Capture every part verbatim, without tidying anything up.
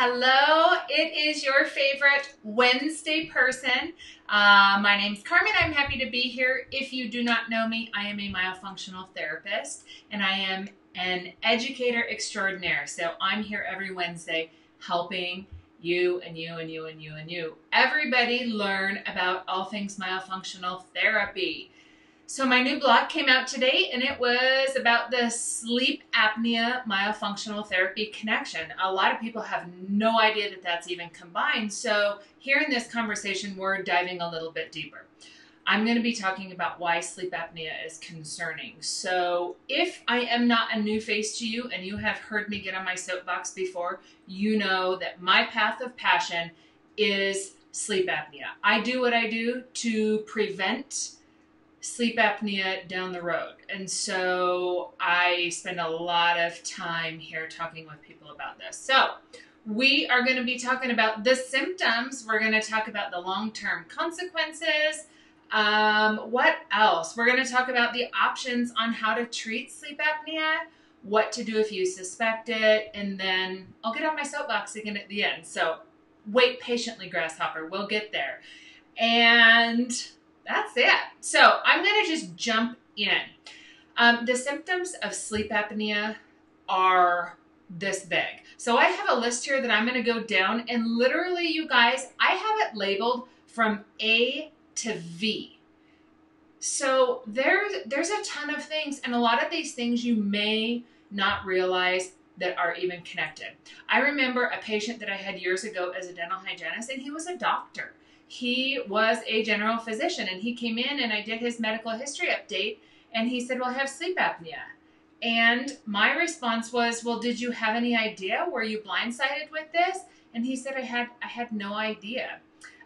Hello, it is your favorite Wednesday person. Uh, my name's Carmen. I'm happy to be here. If you do not know me, I am a myofunctional therapist and I am an educator extraordinaire. So I'm here every Wednesday helping you and you and you and you and you. Everybody learn about all things myofunctional therapy. So my new blog came out today and it was about the sleep apnea myofunctional therapy connection. A lot of people have no idea that that's even combined. So here in this conversation, we're diving a little bit deeper. I'm going to be talking about why sleep apnea is concerning. So if I am not a new face to you and you have heard me get on my soapbox before, you know that my path of passion is sleep apnea. I do what I do to prevent sleep apnea down the road. And so I spend a lot of time here talking with people about this. So we are going to be talking about the symptoms. We're going to talk about the long-term consequences. Um, what else? We're going to talk about the options on how to treat sleep apnea, what to do if you suspect it, and then I'll get on my soapbox again at the end. So wait patiently, grasshopper. We'll get there. And that's it. So I'm going to just jump in. Um, the symptoms of sleep apnea are this big. So I have a list here that I'm going to go down and literally, you guys, I have it labeled from A to V. So there, there's a ton of things, and a lot of these things you may not realize that are even connected. I remember a patient that I had years ago as a dental hygienist, and he was a doctor. He was a general physician, and he came in and I did his medical history update, and he said, well, I have sleep apnea. And my response was, well, did you have any idea? Were you blindsided with this? And he said, I had, I had no idea.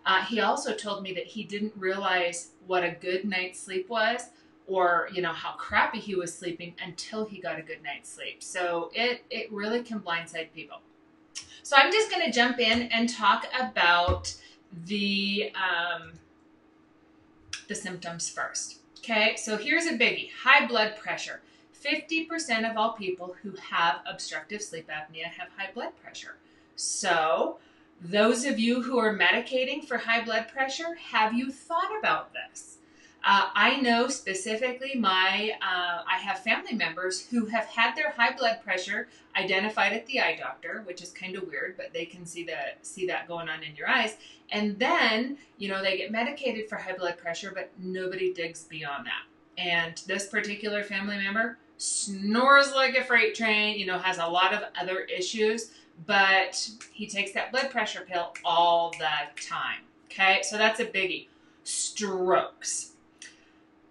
Uh, he also told me that he didn't realize what a good night's sleep was, or, you know, how crappy he was sleeping until he got a good night's sleep. So it, it really can blindside people. So I'm just going to jump in and talk about the um, the symptoms first. Okay, so here's a biggie. High blood pressure. fifty percent of all people who have obstructive sleep apnea have high blood pressure. So those of you who are medicating for high blood pressure, have you thought about this? Uh, I know specifically my, uh, I have family members who have had their high blood pressure identified at the eye doctor, which is kind of weird, but they can see that, see that going on in your eyes. And then, you know, they get medicated for high blood pressure, but nobody digs beyond that. And this particular family member snores like a freight train, you know, has a lot of other issues, but he takes that blood pressure pill all the time. Okay. So that's a biggie. Strokes.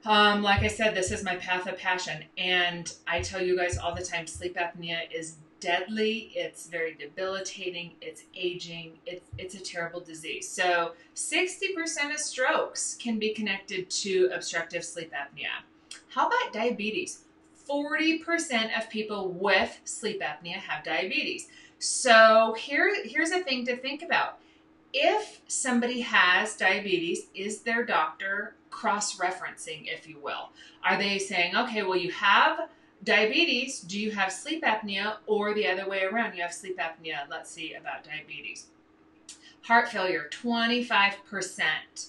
Um, like I said, this is my path of passion, and I tell you guys all the time, sleep apnea is deadly. It's very debilitating. It's aging. It's, it's a terrible disease. So sixty percent of strokes can be connected to obstructive sleep apnea. How about diabetes? forty percent of people with sleep apnea have diabetes. So here, here's a thing to think about. If somebody has diabetes, is their doctor cross-referencing, if you will? Are they saying, okay, well, you have diabetes, do you have sleep apnea? Or the other way around, you have sleep apnea, let's see about diabetes. Heart failure, twenty-five percent.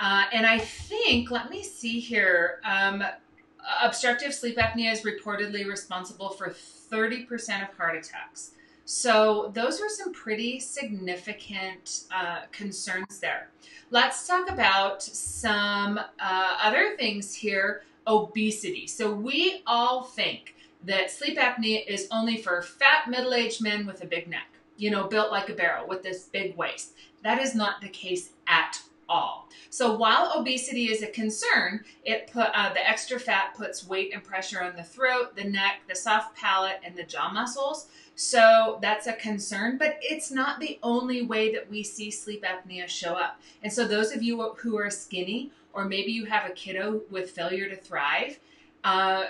Uh, and I think, let me see here, um, obstructive sleep apnea is reportedly responsible for thirty percent of heart attacks. So those are some pretty significant uh, concerns there. Let's talk about some uh, other things here. Obesity. So we all think that sleep apnea is only for fat middle-aged men with a big neck, you know, built like a barrel with this big waist. That is not the case at all. So while obesity is a concern, it put, uh, the extra fat puts weight and pressure on the throat, the neck, the soft palate, and the jaw muscles. So that's a concern, but it's not the only way that we see sleep apnea show up. And so those of you who are skinny, or maybe you have a kiddo with failure to thrive, uh,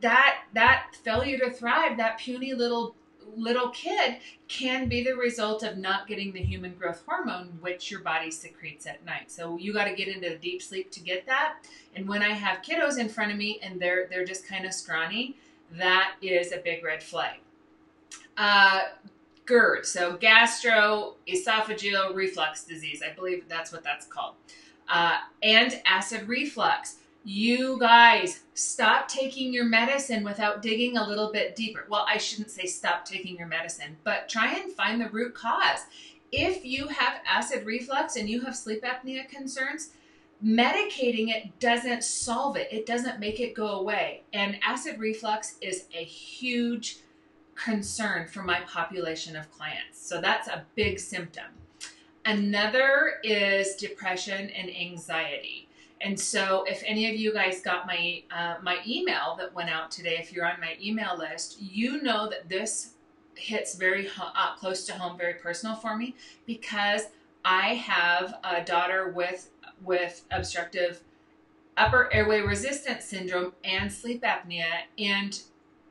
that, that failure to thrive, that puny little, little kid can be the result of not getting the human growth hormone, which your body secretes at night. So you got to get into deep sleep to get that. And when I have kiddos in front of me and they're, they're just kind of scrawny, that is a big red flag. Uh, GERD, so gastroesophageal reflux disease. I believe that's what that's called. Uh, and acid reflux. You guys, stop taking your medicine without digging a little bit deeper. Well, I shouldn't say stop taking your medicine, but try and find the root cause. If you have acid reflux and you have sleep apnea concerns, medicating it doesn't solve it. It doesn't make it go away. And acid reflux is a huge concern for my population of clients. So that's a big symptom. Another is depression and anxiety. And so if any of you guys got my, uh, my email that went out today, if you're on my email list, you know that this hits very uh, close to home, very personal for me, because I have a daughter with, with obstructive upper airway resistance syndrome and sleep apnea. And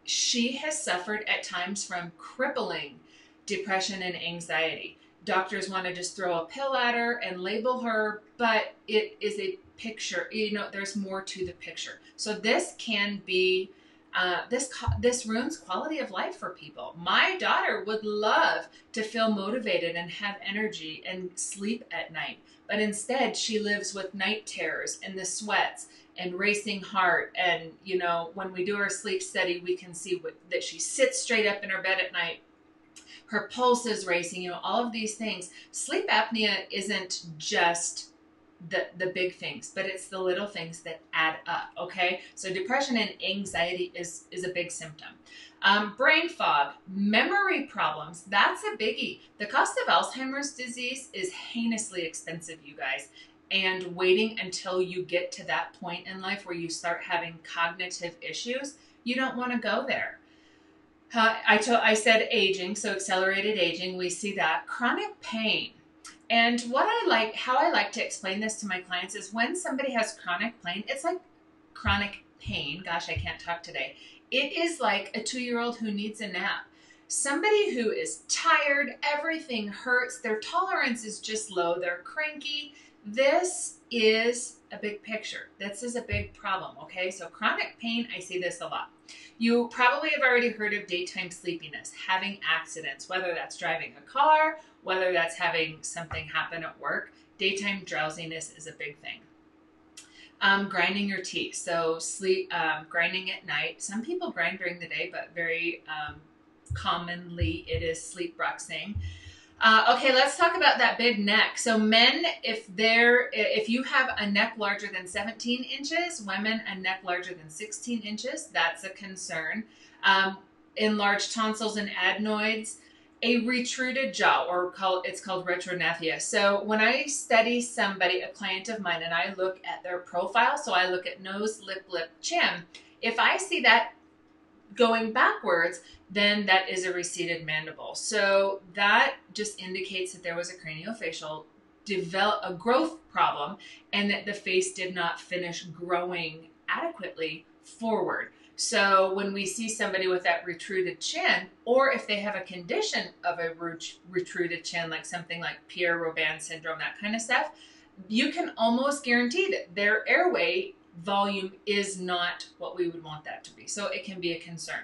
she has suffered at times from crippling depression and anxiety. Doctors want to just throw a pill at her and label her, but it is a picture, you know, there's more to the picture. So this can be, uh, this, this ruins quality of life for people. My daughter would love to feel motivated and have energy and sleep at night, but instead she lives with night terrors and the sweats and racing heart. And, you know, when we do our sleep study, we can see what, that she sits straight up in her bed at night. Her pulse is racing, you know, all of these things. Sleep apnea isn't just the, the big things, but it's the little things that add up, okay? So depression and anxiety is, is a big symptom. Um, brain fog, memory problems, that's a biggie. The cost of Alzheimer's disease is heinously expensive, you guys. And waiting until you get to that point in life where you start having cognitive issues, you don't want to go there. Uh, I, I said aging, so accelerated aging, we see that. Chronic pain. And what I like, how I like to explain this to my clients is when somebody has chronic pain, it's like chronic pain. Gosh, I can't talk today. It is like a two-year-old who needs a nap. Somebody who is tired, everything hurts, their tolerance is just low, they're cranky. This is a big picture. This is a big problem, okay? So chronic pain, I see this a lot. You probably have already heard of daytime sleepiness, having accidents, whether that's driving a car, whether that's having something happen at work. Daytime drowsiness is a big thing. Um, grinding your teeth, so sleep, um, grinding at night. Some people grind during the day, but very um, commonly it is sleep bruxing. Uh, okay, let's talk about that big neck. So men, if they're, if you have a neck larger than seventeen inches, women, a neck larger than sixteen inches, that's a concern. Um, enlarged tonsils and adenoids, a retruded jaw, or call, it's called retronaphia. So when I study somebody, a client of mine, and I look at their profile, so I look at nose, lip, lip, chin, if I see that going backwards, then that is a receded mandible. So that just indicates that there was a craniofacial develop a growth problem and that the face did not finish growing adequately forward. So when we see somebody with that retruded chin, or if they have a condition of a retruded chin, like something like Pierre Robin syndrome, that kind of stuff, you can almost guarantee that their airway volume is not what we would want that to be. So it can be a concern.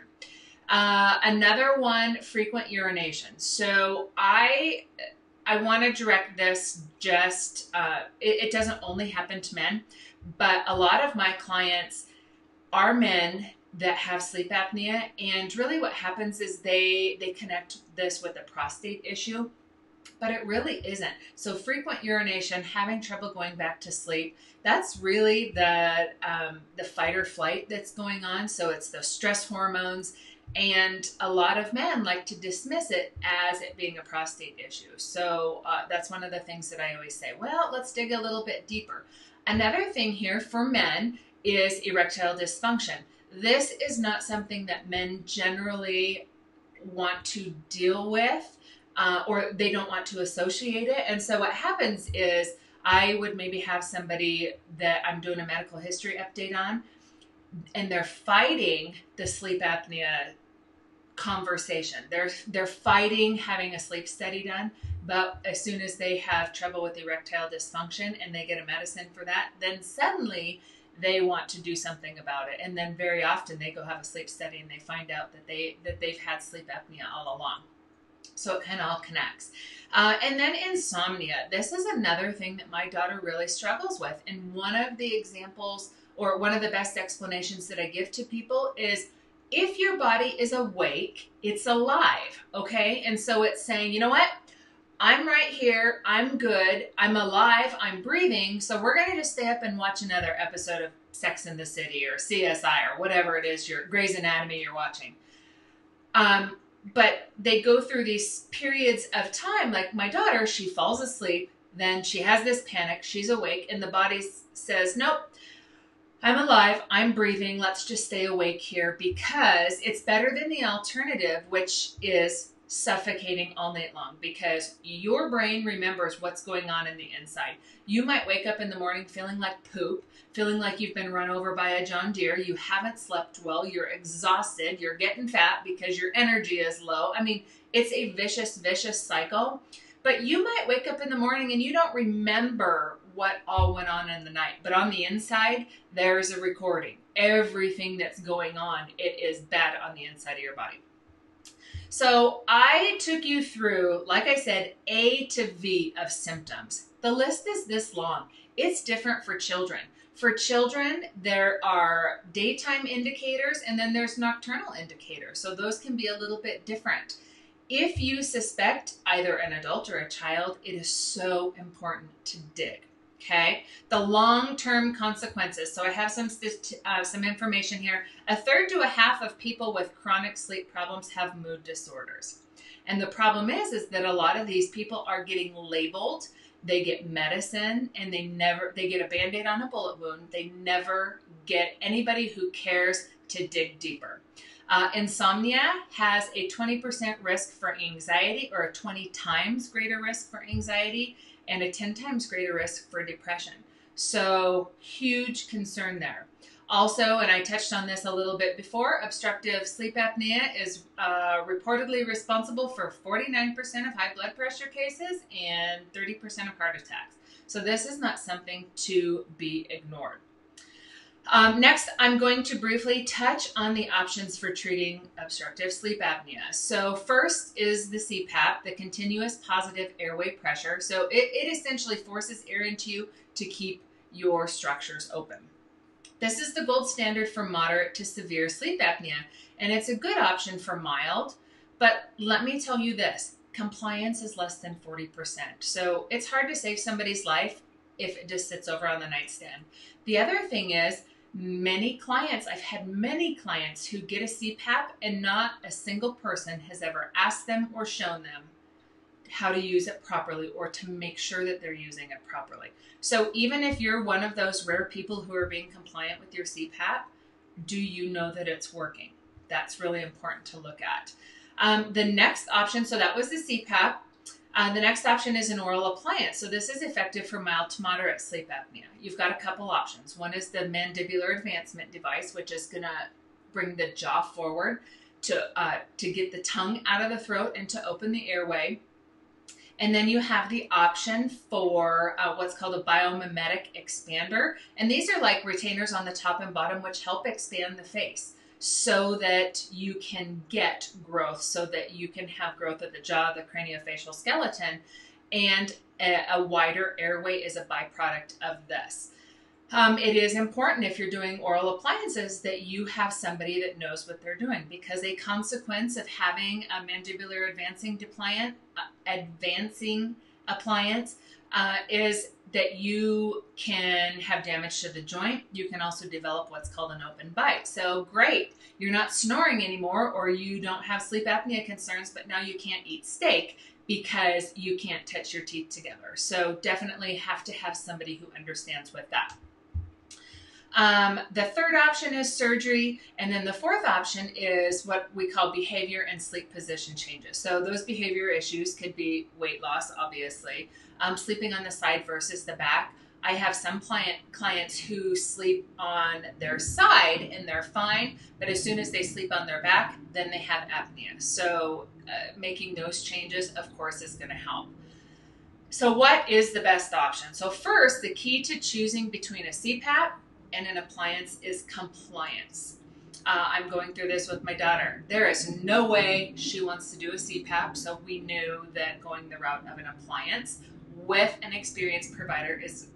Uh, another one, frequent urination. So I, I want to direct this just, uh, it, it doesn't only happen to men, but a lot of my clients are men that have sleep apnea. And really what happens is they, they connect this with a prostate issue, but it really isn't. So frequent urination, having trouble going back to sleep, that's really the, um, the fight or flight that's going on. So it's the stress hormones, and a lot of men like to dismiss it as it being a prostate issue. So uh, that's one of the things that I always say, well, let's dig a little bit deeper. Another thing here for men is erectile dysfunction. This is not something that men generally want to deal with. Uh, or they don't want to associate it. And so what happens is I would maybe have somebody that I'm doing a medical history update on, and they're fighting the sleep apnea conversation. They're, they're fighting having a sleep study done, but as soon as they have trouble with erectile dysfunction and they get a medicine for that, then suddenly they want to do something about it. And then very often they go have a sleep study and they find out that, they, that they've had sleep apnea all along. So it kind of all connects. Uh, and then insomnia. This is another thing that my daughter really struggles with. And one of the examples, or one of the best explanations that I give to people is, if your body is awake, it's alive, okay? And so it's saying, you know what? I'm right here, I'm good, I'm alive, I'm breathing, so we're gonna just stay up and watch another episode of Sex and the City or C S I or whatever it is, your Grey's Anatomy you're watching. Um, but they go through these periods of time, like my daughter, she falls asleep, then she has this panic, she's awake, and the body says, nope, I'm alive, I'm breathing, let's just stay awake here because it's better than the alternative, which is suffocating all night long, because your brain remembers what's going on in the inside. You might wake up in the morning feeling like poop, feeling like you've been run over by a John Deere, you haven't slept well, you're exhausted, you're getting fat because your energy is low. I mean, it's a vicious, vicious cycle. But you might wake up in the morning and you don't remember what all went on in the night, but on the inside, there's a recording. Everything that's going on, it is bad on the inside of your body. So I took you through, like I said, A to V of symptoms. The list is this long. It's different for children. For children, there are daytime indicators and then there's nocturnal indicators. So those can be a little bit different. If you suspect either an adult or a child, it is so important to dig, okay? The long-term consequences. So I have some, uh, some information here. A third to a half of people with chronic sleep problems have mood disorders. And the problem is, is that a lot of these people are getting labeled. They get medicine and they never, they get a Band-Aid on a bullet wound. They never get anybody who cares to dig deeper. Uh, insomnia has a twenty percent risk for anxiety, or a twenty times greater risk for anxiety, and a ten times greater risk for depression. So huge concern there. Also, and I touched on this a little bit before, obstructive sleep apnea is uh, reportedly responsible for forty-nine percent of high blood pressure cases and thirty percent of heart attacks. So this is not something to be ignored. Um, next, I'm going to briefly touch on the options for treating obstructive sleep apnea. So first is the C PAP, the continuous positive airway pressure. So it, it essentially forces air into you to keep your structures open. This is the gold standard for moderate to severe sleep apnea, and it's a good option for mild, but let me tell you this, compliance is less than forty percent. So it's hard to save somebody's life if it just sits over on the nightstand. The other thing is, many clients, I've had many clients who get a C PAP and not a single person has ever asked them or shown them how to use it properly or to make sure that they're using it properly. So even if you're one of those rare people who are being compliant with your C PAP, do you know that it's working? That's really important to look at. Um, the next option, so that was the C PAP. Uh, the next option is an oral appliance. So this is effective for mild to moderate sleep apnea. You've got a couple options. One is the mandibular advancement device, which is going to bring the jaw forward to, uh, to get the tongue out of the throat and to open the airway. And then you have the option for uh, what's called a biomimetic expander. And these are like retainers on the top and bottom, which help expand the face, so that you can get growth, so that you can have growth of the jaw, the craniofacial skeleton, and a, a wider airway is a byproduct of this. Um, it is important if you're doing oral appliances that you have somebody that knows what they're doing, because a consequence of having a mandibular advancing, depliant, uh, advancing appliance uh, is that you can have damage to the joint. You can also develop what's called an open bite. So great, you're not snoring anymore, or you don't have sleep apnea concerns, but now you can't eat steak because you can't touch your teeth together. So definitely have to have somebody who understands with that. Um, the third option is surgery. And then the fourth option is what we call behavior and sleep position changes. So those behavior issues could be weight loss, obviously, um, sleeping on the side versus the back. I have some client, clients who sleep on their side and they're fine, but as soon as they sleep on their back, then they have apnea. So uh, making those changes, of course, is going to help. So what is the best option? So first, the key to choosing between a C PAP and an appliance is compliance. Uh, I'm going through this with my daughter. There is no way she wants to do a C PAP, so we knew that going the route of an appliance with an experienced provider is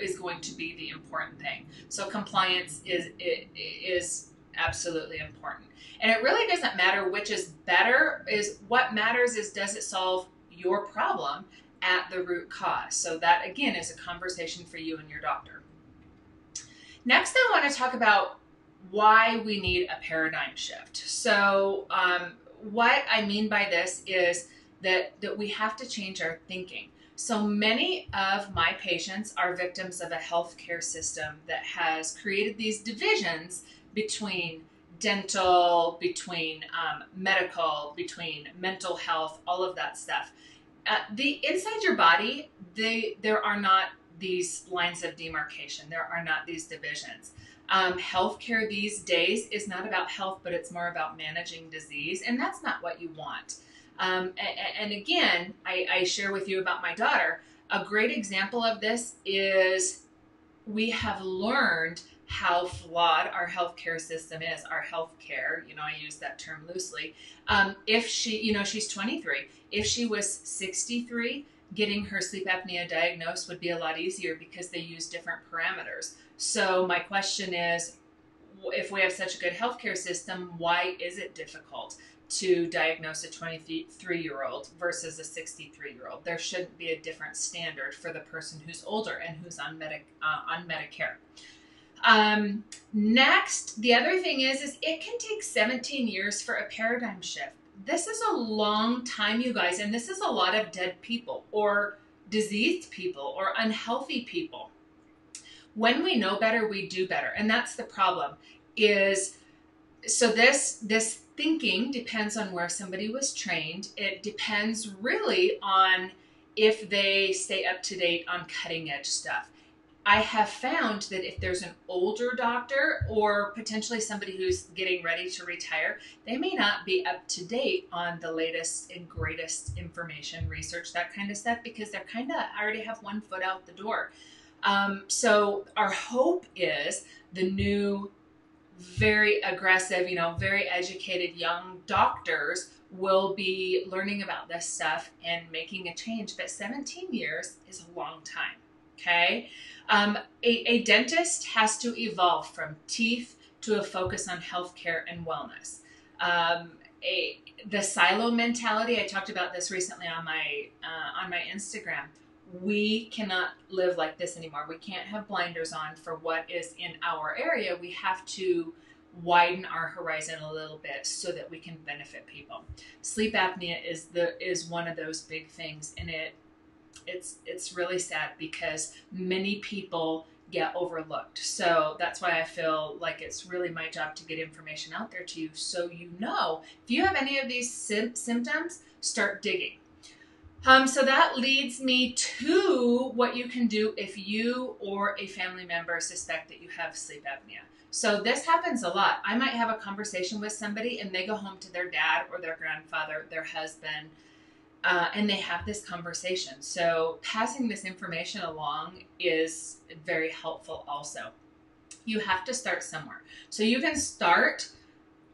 is going to be the important thing. So compliance is it, is absolutely important. And it really doesn't matter which is better. Is what matters is, does it solve your problem at the root cause? So that, again, is a conversation for you and your doctor. Next, I want to talk about why we need a paradigm shift. So um, what I mean by this is that, that we have to change our thinking. So many of my patients are victims of a healthcare system that has created these divisions between dental, between um, medical, between mental health, all of that stuff. Uh, the inside your body, they, there are not these lines of demarcation. There are not these divisions. Um, healthcare these days is not about health, but it's more about managing disease, and that's not what you want. Um, and, and again, I, I share with you about my daughter. A great example of this is we have learned how flawed our healthcare system is. Our healthcare, you know, I use that term loosely. Um, if she, you know, she's twenty-three. If she was sixty-three, getting her sleep apnea diagnosed would be a lot easier because they use different parameters. So my question is, if we have such a good healthcare system, why is it difficult to diagnose a twenty-three-year-old versus a sixty-three-year-old? There shouldn't be a different standard for the person who's older and who's on, medic uh, on Medicare. Um, next, the other thing is, is it can take seventeen years for a paradigm shift. This is a long time, you guys, and this is a lot of dead people or diseased people or unhealthy people. When we know better, we do better. And that's the problem is, so this, this thinking depends on where somebody was trained. It depends really on if they stay up to date on cutting edge stuff. I have found that if there's an older doctor or potentially somebody who's getting ready to retire, they may not be up to date on the latest and greatest information, research, that kind of stuff, because they're kind of already have one foot out the door. Um, so our hope is the new, very aggressive, you know, very educated young doctors will be learning about this stuff and making a change. But seventeen years is a long time. Okay. Um, a, a dentist has to evolve from teeth to a focus on healthcare and wellness. Um, a, the silo mentality, I talked about this recently on my, uh, on my Instagram. We cannot live like this anymore. We can't have blinders on for what is in our area. We have to widen our horizon a little bit so that we can benefit people. Sleep apnea is the is one of those big things, and it it's it's really sad because many people get overlooked. So that's why I feel like it's really my job to get information out there to you, so you know if you have any of these symptoms, start digging. Um, so that leads me to what you can do if you or a family member suspect that you have sleep apnea. So this happens a lot. I might have a conversation with somebody and they go home to their dad or their grandfather, their husband, uh, and they have this conversation. So passing this information along is very helpful also. You have to start somewhere. So you can start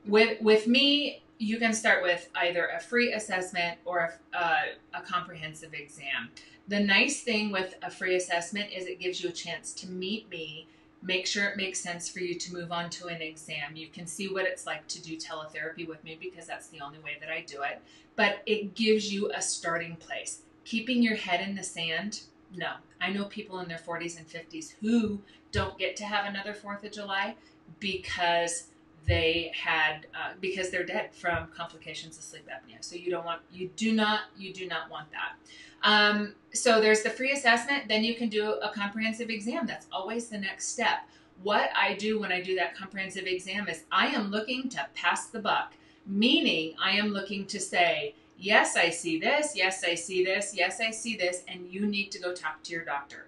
with, with me. You can start with either a free assessment or a, uh, a comprehensive exam. The nice thing with a free assessment is it gives you a chance to meet me, make sure it makes sense for you to move on to an exam. You can see what it's like to do teletherapy with me because that's the only way that I do it. But it gives you a starting place. Keeping your head in the sand, no. I know people in their forties and fifties who don't get to have another fourth of July because they had, uh, because they're dead from complications of sleep apnea. So you don't want, you do not, you do not want that. Um, so there's the free assessment. Then you can do a comprehensive exam. That's always the next step. What I do when I do that comprehensive exam is I am looking to pass the buck, meaning I am looking to say, yes, I see this. Yes, I see this. Yes, I see this. And you need to go talk to your doctor.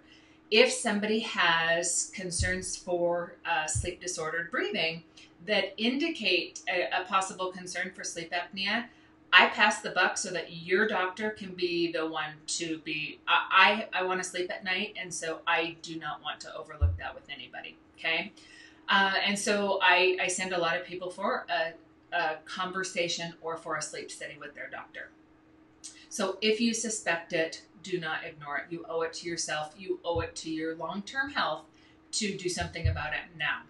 If somebody has concerns for uh, sleep disordered breathing that indicate a, a possible concern for sleep apnea, I pass the buck so that your doctor can be the one to be, I, I, I want to sleep at night, and so I do not want to overlook that with anybody, okay? Uh, and so I, I send a lot of people for a, a conversation or for a sleep study with their doctor. So if you suspect it, do not ignore it. You owe it to yourself. You owe it to your long-term health to do something about it now.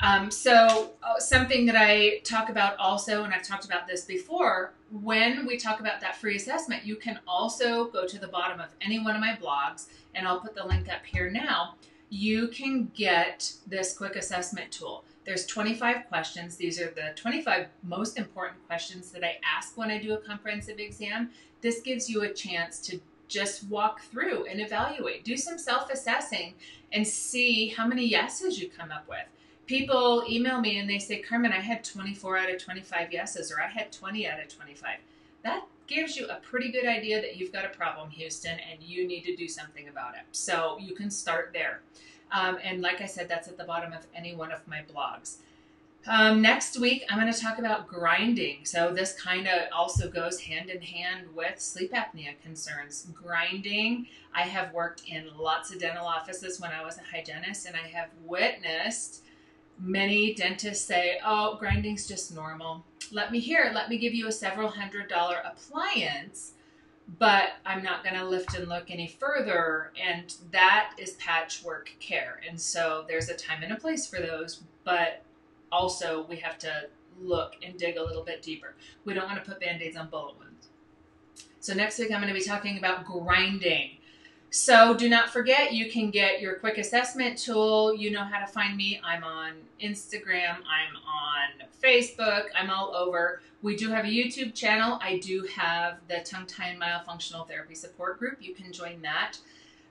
Um, so uh, something that I talk about also, and I've talked about this before, when we talk about that free assessment, you can also go to the bottom of any one of my blogs, and I'll put the link up here now. You can get this quick assessment tool. There's twenty-five questions. These are the twenty-five most important questions that I ask when I do a comprehensive exam. This gives you a chance to just walk through and evaluate. Do some self-assessing and see how many yeses you come up with. People email me and they say, Carmen, I had twenty-four out of twenty-five yeses, or I had twenty out of twenty-five. That gives you a pretty good idea that you've got a problem, Houston, and you need to do something about it. So you can start there. Um, and like I said, that's at the bottom of any one of my blogs. Um, next week, I'm going to talk about grinding. So this kind of also goes hand in hand with sleep apnea concerns. Grinding, I have worked in lots of dental offices when I was a hygienist, and I have witnessed many dentists say, oh, grinding's just normal. Let me hear, let me give you a several hundred dollar appliance, but I'm not going to lift and look any further. And that is patchwork care. And so there's a time and a place for those, but also we have to look and dig a little bit deeper. We don't want to put Band-Aids on bullet wounds. So next week I'm going to be talking about grinding. So do not forget, you can get your quick assessment tool. You know how to find me. I'm on Instagram. I'm on Facebook. I'm all over. We do have a YouTube channel. I do have the tongue-tie myofunctional therapy support group. You can join that.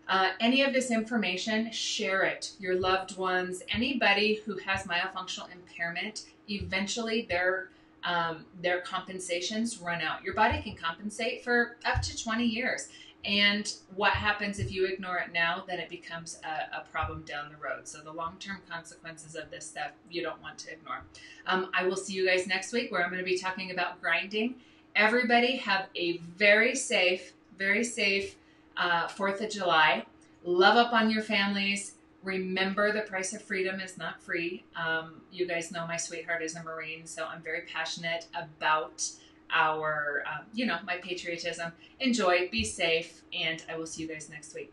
Uh, any of this information, share it. Your loved ones, anybody who has myofunctional impairment, eventually their, um, their compensations run out. Your body can compensate for up to twenty years. And what happens if you ignore it now, then it becomes a, a problem down the road. So the long-term consequences of this stuff, you don't want to ignore. Um, I will see you guys next week, where I'm going to be talking about grinding. Everybody have a very safe, very safe uh, fourth of July. Love up on your families. Remember, the price of freedom is not free. Um, you guys know my sweetheart is a Marine, so I'm very passionate about our, um, you know, my patriotism. Enjoy, be safe, and I will see you guys next week.